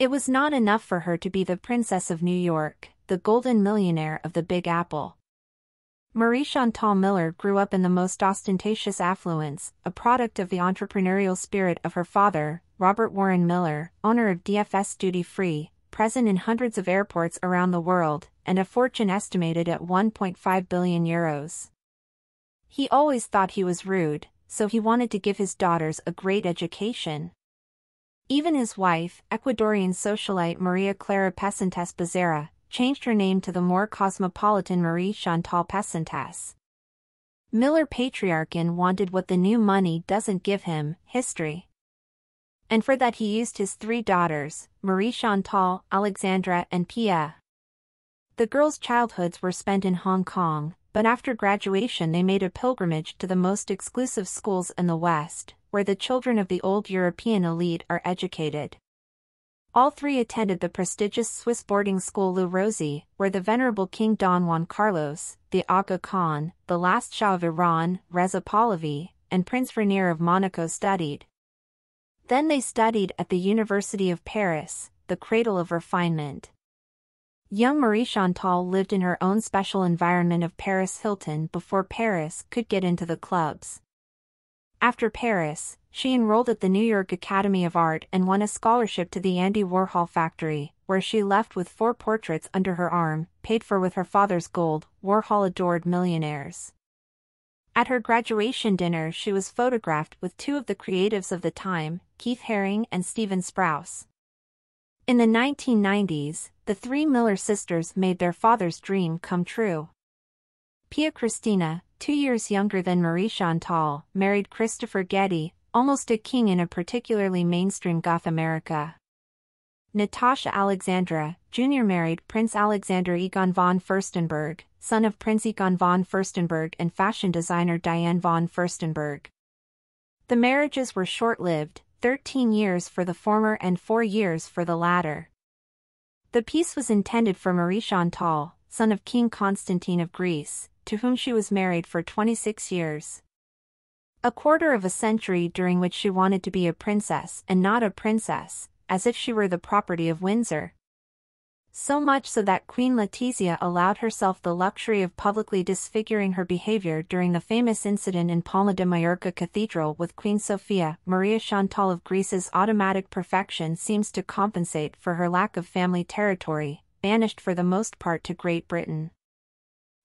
It was not enough for her to be the Princess of New York, the golden millionaire of the Big Apple. Marie-Chantal Miller grew up in the most ostentatious affluence, a product of the entrepreneurial spirit of her father, Robert Warren Miller, owner of DFS Duty Free, present in hundreds of airports around the world, and a fortune estimated at 1.5 billion euros. He always thought he was rude, so he wanted to give his daughters a great education. Even his wife, Ecuadorian socialite Maria Clara Pesantes Beserra, changed her name to the more cosmopolitan Marie-Chantal Pesantes. Miller Patriarchin wanted what the new money doesn't give him, history. And for that he used his three daughters, Marie-Chantal, Alexandra and Pia. The girls' childhoods were spent in Hong Kong, but after graduation they made a pilgrimage to the most exclusive schools in the West, where the children of the old European elite are educated. All three attended the prestigious Swiss boarding school Le Rosey, where the venerable King Don Juan Carlos, the Aga Khan, the last Shah of Iran, Reza Pahlavi, and Prince Rainier of Monaco studied. Then they studied at the University of Paris, the cradle of refinement. Young Marie-Chantal lived in her own special environment of Paris Hilton before Paris could get into the clubs. After Paris, she enrolled at the New York Academy of Art and won a scholarship to the Andy Warhol factory, where she left with four portraits under her arm, paid for with her father's gold. Warhol adored millionaires. At her graduation dinner she was photographed with two of the creatives of the time, Keith Haring and Stephen Sprouse. In the 1990s, the three Miller sisters made their father's dream come true. Pia Christina, 2 years younger than Marie-Chantal, married Christopher Getty, almost a king in a particularly mainstream goth America. Natasha Alexandra, Jr. married Prince Alexander Egon von Furstenberg, son of Prince Egon von Furstenberg and fashion designer Diane von Furstenberg. The marriages were short-lived, 13 years for the former and 4 years for the latter. The piece was intended for Marie-Chantal, son of King Constantine of Greece, to whom she was married for 26 years. A quarter of a century during which she wanted to be a princess and not a princess, as if she were the property of Windsor. So much so that Queen Letizia allowed herself the luxury of publicly disfiguring her behavior during the famous incident in Palma de Mallorca Cathedral with Queen Sofia. Marie-Chantal of Greece's automatic perfection seems to compensate for her lack of family territory, banished for the most part to Great Britain.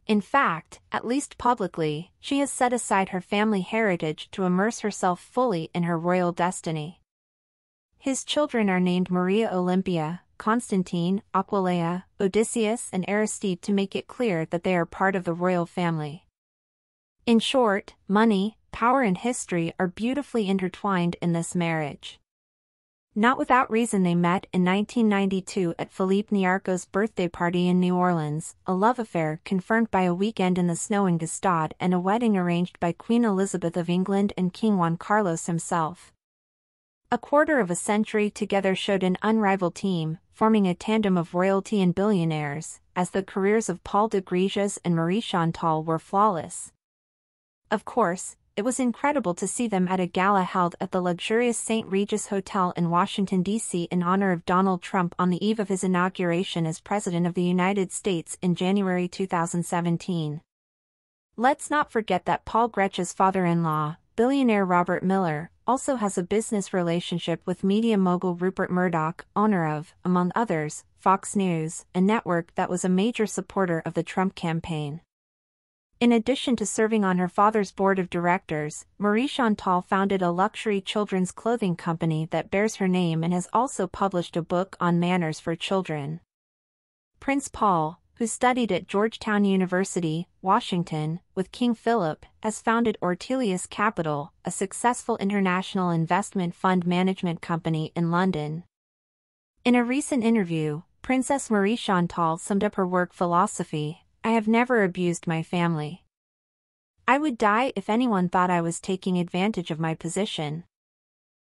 In fact, at least publicly, she has set aside her family heritage to immerse herself fully in her royal destiny. His children are named Maria Olympia, Constantine, Aquileia, Odysseus and Aristide to make it clear that they are part of the royal family. In short, money, power and history are beautifully intertwined in this marriage. Not without reason they met in 1992 at Philippe Niarco's birthday party in New Orleans, a love affair confirmed by a weekend in the snow in Gestad and a wedding arranged by Queen Elizabeth of England and King Juan Carlos himself. A quarter of a century together showed an unrivaled team, forming a tandem of royalty and billionaires, as the careers of Paul de Gréges and Marie-Chantal were flawless. Of course, it was incredible to see them at a gala held at the luxurious St. Regis Hotel in Washington, D.C. in honor of Donald Trump on the eve of his inauguration as President of the United States in January 2017. Let's not forget that Paul Gréges's father-in-law, billionaire Robert Miller, also has a business relationship with media mogul Rupert Murdoch, owner of, among others, Fox News, a network that was a major supporter of the Trump campaign. In addition to serving on her father's board of directors, Marie-Chantal founded a luxury children's clothing company that bears her name and has also published a book on manners for children. Prince Paul, who studied at Georgetown University, Washington, with King Philip, has founded Ortelius Capital, a successful international investment fund management company in London. In a recent interview, Princess Marie-Chantal summed up her work philosophy: "I have never abused my family. I would die if anyone thought I was taking advantage of my position.